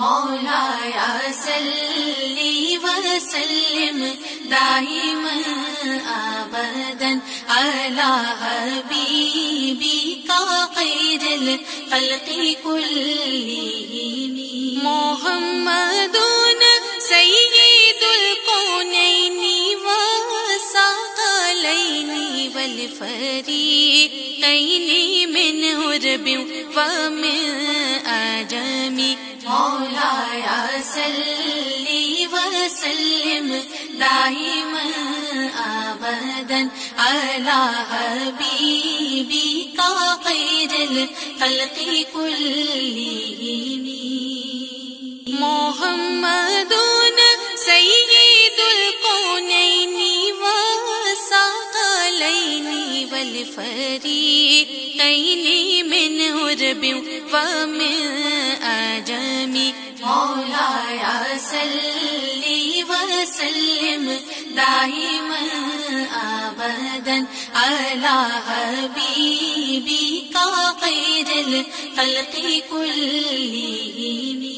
مولاي صلي وسلم دائما أبدا على حبيبك خير الخلق كلهم محمد سيد الكونين والثقلين والفريقين من عرب ومن عجم. مولاي صل وسلم دائما أبدا على حبيبك خير الخلق كلهم محمد سيد الكونين والثقلين والفريقين من عرب ومن عجم. مولاي صل وسلم دائما أبدا على حبيبك خير الخلق كلهم.